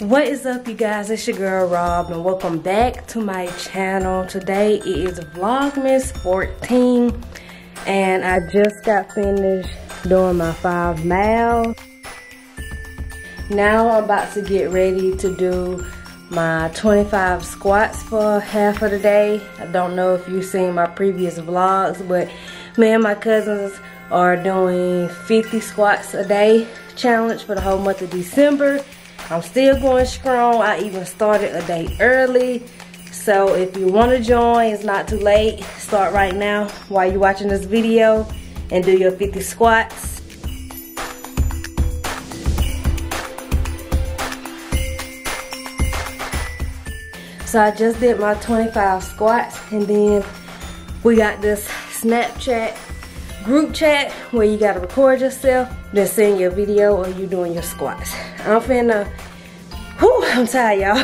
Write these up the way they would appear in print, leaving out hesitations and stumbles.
What is up, you guys? It's your girl Rob and welcome back to my channel. Today it is Vlogmas 14 and I just got finished doing my 5 miles. Now I'm about to get ready to do my 25 squats for half of the day. I don't know if you've seen my previous vlogs, but me and my cousins are doing 50 squats a day challenge for the whole month of December. I'm still going strong. I even started a day early. So if you want to join, it's not too late. Start right now while you're watching this video and do your 50 squats. So I just did my 25 squats and then we got this Snapchat group chat where you gotta record yourself, then send your video or you doing your squats. I'm finna, whew, I'm tired y'all.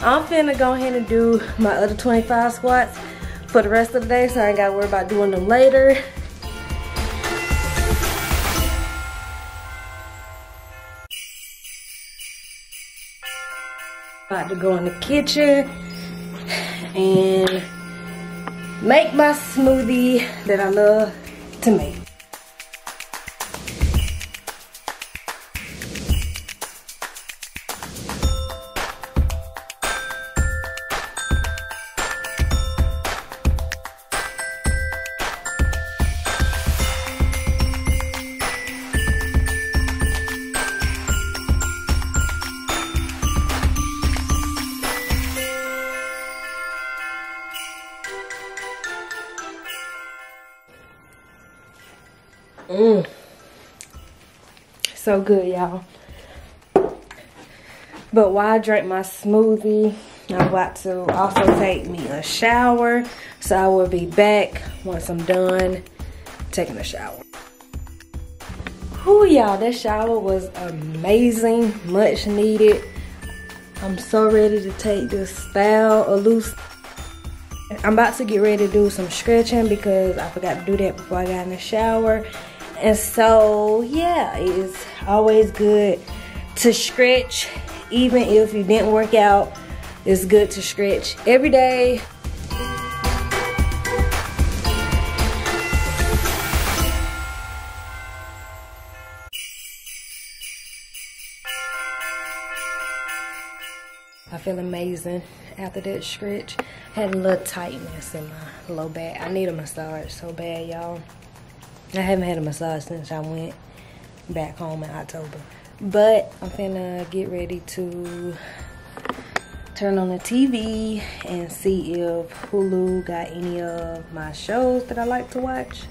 I'm finna go ahead and do my other 25 squats for the rest of the day so I ain't gotta worry about doing them later. About to go in the kitchen and make my smoothie that I love to make. So good, y'all. But while I drink my smoothie, I'm about to also take me a shower. So I will be back once I'm done taking a shower. Whew, y'all, that shower was amazing, much needed. I'm so ready to take this style a loose. I'm about to get ready to do some stretching because I forgot to do that before I got in the shower. And so, yeah, it's always good to stretch. Even if you didn't work out, it's good to stretch every day. I feel amazing after that stretch. I had a little tightness in my low back. I need a massage so bad, y'all. I haven't had a massage since I went back home in October. But I'm finna get ready to turn on the TV and see if Hulu got any of my shows that I like to watch.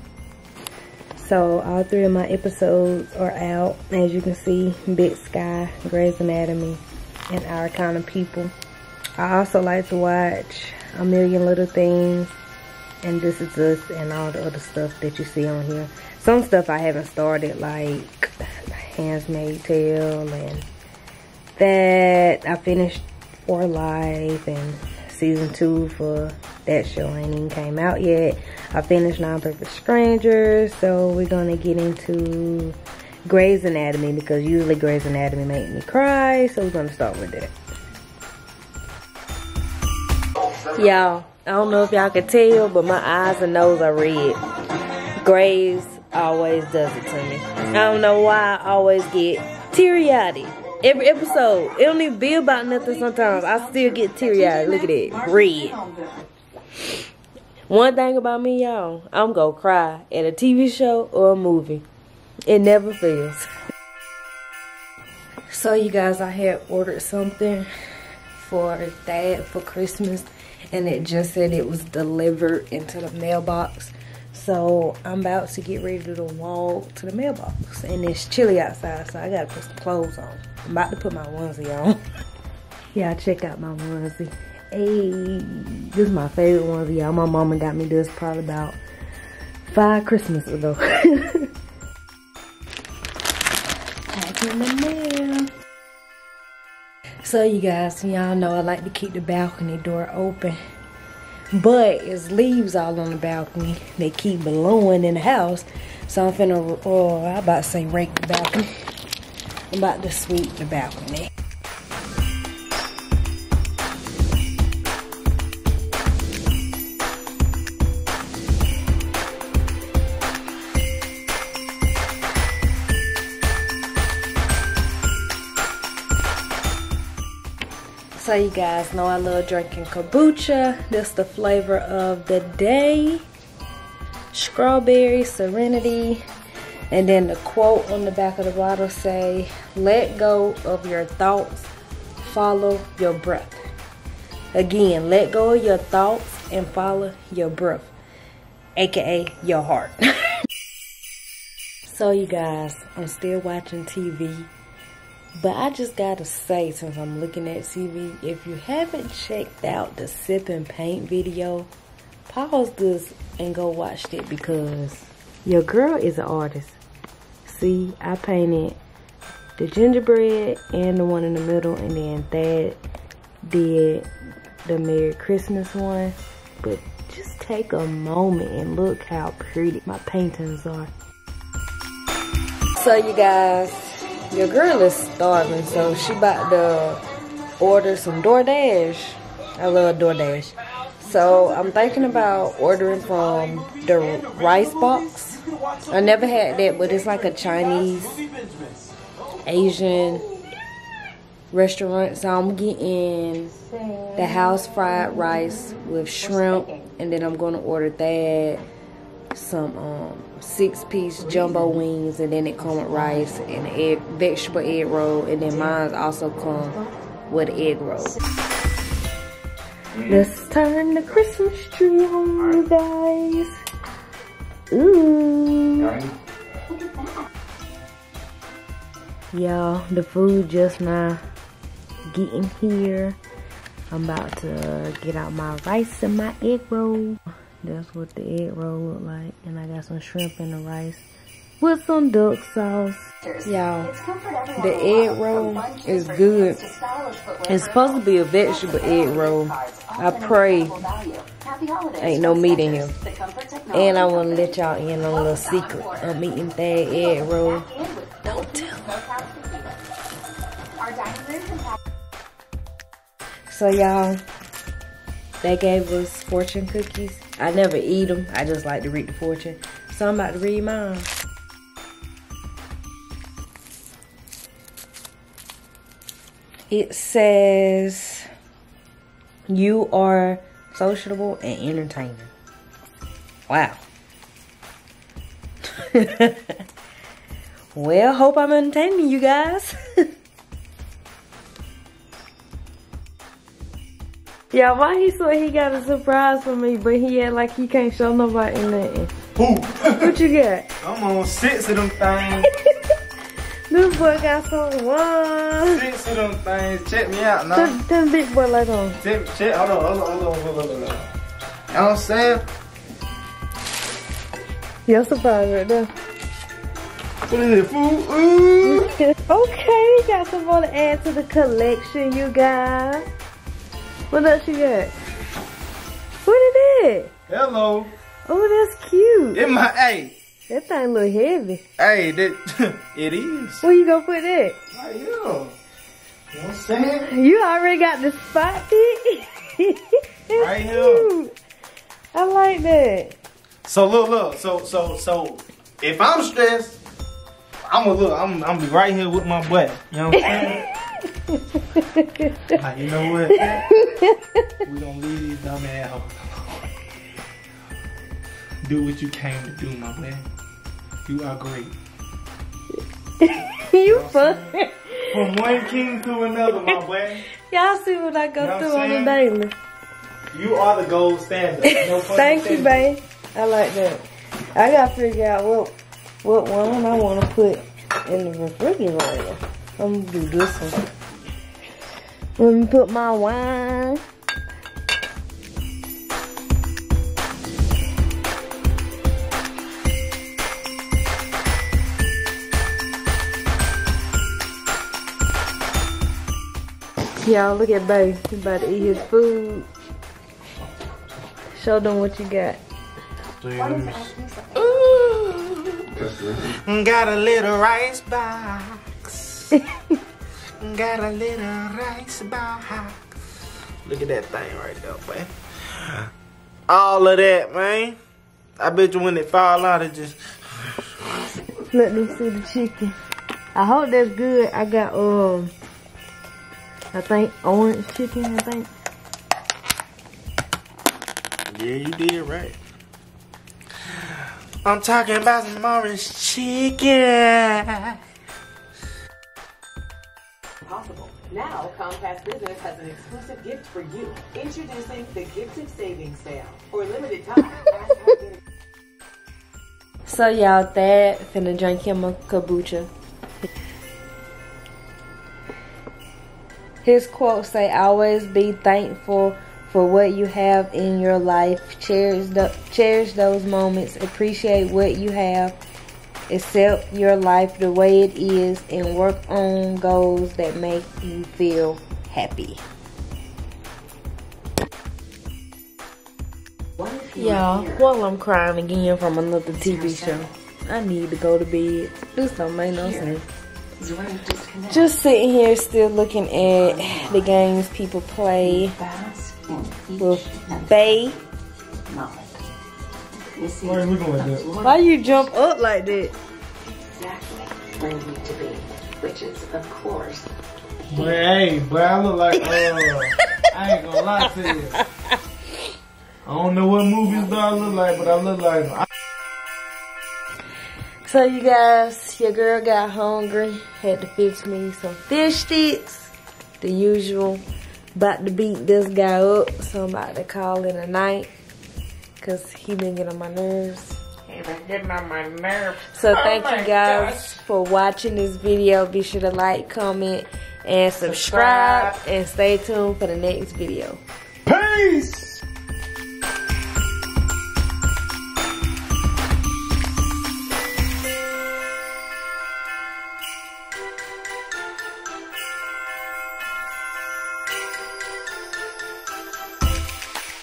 So all 3 of my episodes are out. As you can see, Big Sky, Grey's Anatomy, and Our Kind of People. I also like to watch A Million Little Things, and This Is Us, and all the other stuff that you see on here. Some stuff I haven't started, like Handmaid's Tale, and that I finished For Life, and season 2 for that show ain't even came out yet. I finished Non-Perfect Strangers, so we're gonna get into Grey's Anatomy because usually Grey's Anatomy make me cry, so we're gonna start with that. Y'all, I don't know if y'all can tell, but my eyes and nose are red. Graves always does it to me. I don't know why I always get teary-eyed. Every episode, it don't even be about nothing sometimes. I still get teary-eyed. Look at that, red. One thing about me, y'all, I'm gonna cry at a TV show or a movie. It never fails. So you guys, I had ordered something for Dad for Christmas, and it just said it was delivered into the mailbox. So I'm about to get ready to walk to the mailbox. And it's chilly outside, so I gotta put some clothes on. I'm about to put my onesie on. Y'all check out my onesie. Hey, this is my favorite onesie, y'all. My mama got me this probably about 5 Christmases ago. Packing the mail. So you guys, y'all know I like to keep the balcony door open, but it's leaves all on the balcony. They keep blowing in the house, so I'm finna, oh, I'm about to say rake the balcony. I'm about to sweep the balcony. So you guys know I love drinking kombucha. That's the flavor of the day. Strawberry, serenity. And then the quote on the back of the bottle say, "Let go of your thoughts, follow your breath." Again, let go of your thoughts and follow your breath, aka your heart. So you guys, I'm still watching TV, but I just gotta say, since I'm looking at TV, if you haven't checked out the sip and paint video, pause this and go watch it, because your girl is an artist. See, I painted the gingerbread and the one in the middle, and then Thad did the Merry Christmas one. But just take a moment and look how pretty my paintings are. So you guys, your girl is starving, so she about to order some DoorDash. I love DoorDash. So I'm thinking about ordering from the Rice Box. I never had that, but it's like a Chinese, Asian restaurant. So I'm getting the house fried rice with shrimp, and then I'm gonna order that, some 6-piece jumbo wings, and then it come with rice and egg, vegetable egg roll, and then mine also come with egg roll. Let's turn the Christmas tree on, you guys. Ooh. Y'all, the food just now getting here. I'm about to get out my rice and my egg roll. That's what the egg roll look like. And I got some shrimp in the rice with some duck sauce. Y'all, the egg roll is good. It's supposed to be a vegetable egg roll. I pray ain't no meat in here. And I want to let y'all in on a little secret. I'm eating that egg roll. Don't tell them. So y'all, they gave us fortune cookies. I never eat them. I just like to read the fortune. So I'm about to read mine. It says, "You are sociable and entertaining." Wow. Well, hope I'm entertaining you guys. Yeah, why he said he got a surprise for me, but he act like he can't show nobody nothing. Who? What you got? I'm on 6 of them things. This boy got some one. 6 of them things. Check me out now. Turn big boy light on. Check. Hold on. You know what I'm saying? Your surprise right there. What is it, food? Ooh. Okay, he got some more to add to the collection, you guys. What else you got? What is it? Hello. Oh, that's cute. It my, hey. That thing look heavy. Hey, that, it is. Where you gonna put that? Right here. You know what I'm saying? You already got the spot it. Right cute. Here. I like that. So look. So if I'm stressed, I'm be right here with my butt. You know what I'm saying? Right, you know what? We gonna leave these dumb assholes alone. Do what you came to do, my man. You are great. You fun. From one king to another, my boy. Y'all see what I go through on the daily. You are the gold standard. No thank you, babe. I like that. I gotta figure out what one I wanna put in the refrigerator. I'm gonna do this one. Let me put my wine. Y'all, look at baby. He about to eat his food. Show them what you got. Ooh. Got a little rice box. Got a little rice box. Look at that thing right there, man. All of that, man. I bet you when it fall out, it just... Let me see the chicken. I hope that's good. I got I think orange chicken, I think. Yeah, you did right. I'm talking about some orange chicken. Possible. Now, Comcast Business has an exclusive gift for you. Introducing the Gifted Savings Sale. For a limited time. So y'all, Thad finna drink him a kombucha. His quote say, always be thankful for what you have in your life. Cherish those moments. Appreciate what you have. Accept your life the way it is. And work on goals that make you feel happy. Y'all, while I'm crying again from another TV show, I need to go to bed. This don't make no sense. Just sitting here still looking at the games people play with Faye. Why are you looking like that? Why you jump up like that? Exactly where you need to be, which is, of course. But hey, but I look like, I ain't gonna lie to you. I don't know what movies do I look like, but I look like So you guys, your girl got hungry, had to fix me some fish sticks, the usual. About to beat this guy up, so I'm about to call it a night, cause he been getting on my nerves. He been getting on my nerves. So thank you guys for watching this video. Be sure to like, comment, and subscribe, and stay tuned for the next video. Peace!